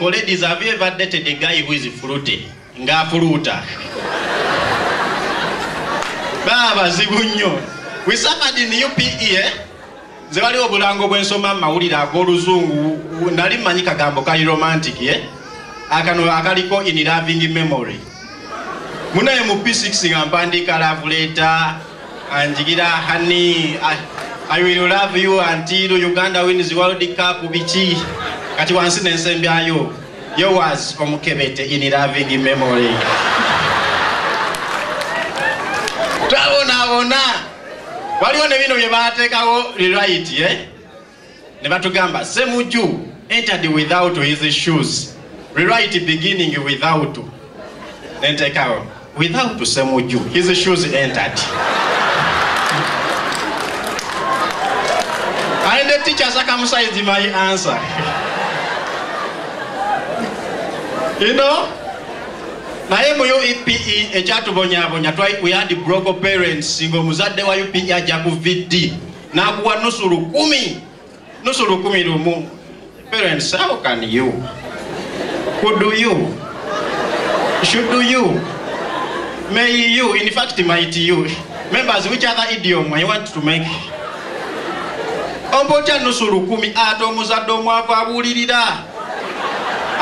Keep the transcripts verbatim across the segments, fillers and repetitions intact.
For ladies, have you ever dated a guy who is fruity? Nga fruta. Baba zibunyo. We suffered in U P E, eh? Zewali obulango bwensoma mawulira ag'oluzungu nali manyi kagambo kali romantic, eh? Akano akaliko in loving memory. Munaye mu P six nga mpandika love letter, anjigira honey, I, I will love you until Uganda wins the World Cup bichi. Kati wansi nensembyayo. You was omukebete in loving memory. Tawona wona. Waliwo ne bino bye bateekawo right, eh? Ne batugamba Semuju entered without his shoes. Rewrite beginning without. Then take out. Without Semuju, his shoes entered. And the teacher circumcised my answer. You know? We had the broken parents, single muzadde wa U P E ajaku V D. Na kuwa nusu lukumi. Nusu lukumi lumu. Parents, how can you? Who do you? Should do you? May you? In fact, might you? Members, which other idiom I want to make? Ombocha nusurukumi adomuzado mwava wulirida.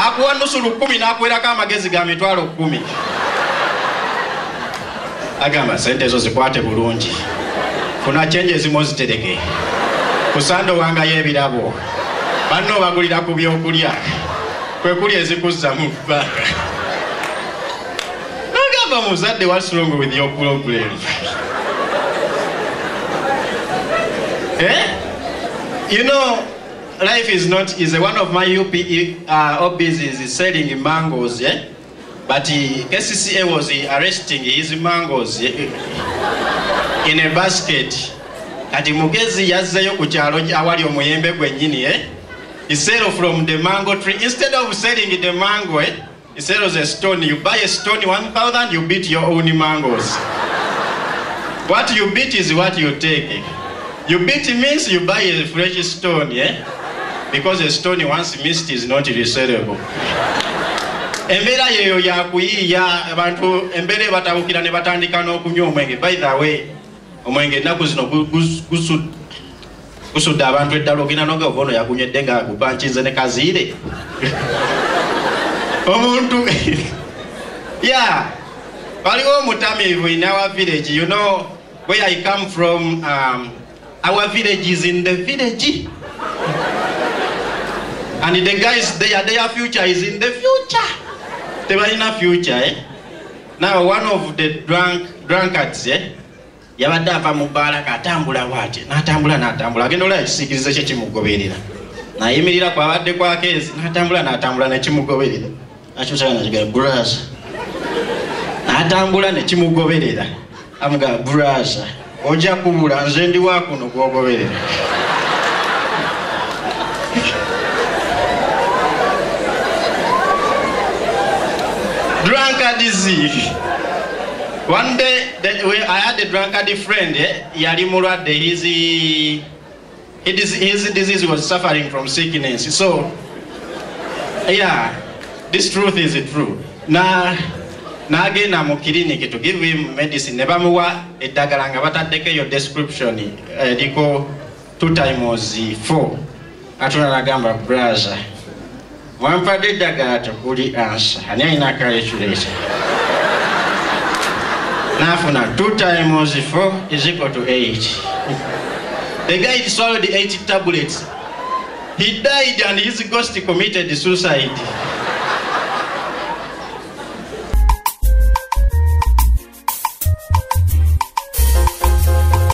Akuwa nusurukumi na akwera kama gezi gamitwaro kumi. Agama sente zo zikwate bulungi. Kuna changes mozitereke. Kusando wanga yebirabo. Banno bagulira ku byokulya. Kwekulia zikuza mufa. Nagamba muzadde, what's wrong with your problem? Eh? You know, life is not easy. One of my U P E uh, hobbies is selling mangoes, yeah? But he, K C C A was he arresting his mangoes, yeah? In a basket. Kati mugezi yazeyo ku kyalo awali omuyembe gwennyini, eh? He sells from the mango tree. Instead of selling the mango, eh, he sells a stone. You buy a stone, one thousand, you beat your own mangoes. What you beat is what you take. You beat means you buy a fresh stone, yeah? Because a stone once missed is not resellable. Embera yeyo ya kuyiya abantu embere batabukira ne batandika n'okunywa omwenge. By the way, omwenge naku zino gusu Kusuda abantu eddalo gina nonga obono yakunyedde nga gubanchize ne kazire. Omuntu. Yeah. Waliwo mutamivu in our village. You know, where I come from, um, our village is in the village. And the guys, they, their future is in the future. They were in a future, eh? Now, one of the drunk drunkards, eh? Yabadava mubaraka atambula wate natambula natambula agenda la kisikirize kye kimugoberera na yimirira kwa badde kwa kezi natambula natambula ne kimugoberera achusa na kigala brush natambula ne kimugoberera amuga brush oja kubula nze ndi wako no kugoberera drunkard disease. One day, the, we, I had a drunkard friend, eh? Yarimura, his, his, his disease was suffering from sickness. So, yeah, this truth is true. Na, na agenda mu clinic to give him medicine. Nebamuwa edagalanga batadeke your description. Diko two times four. Atuna nagamba brother. Wampadde dagala tukuli answer. Ani ayina calculation. Nafuna, two times four is equal to eight. The guy swallowed eight tablets. He died and his ghost committed suicide.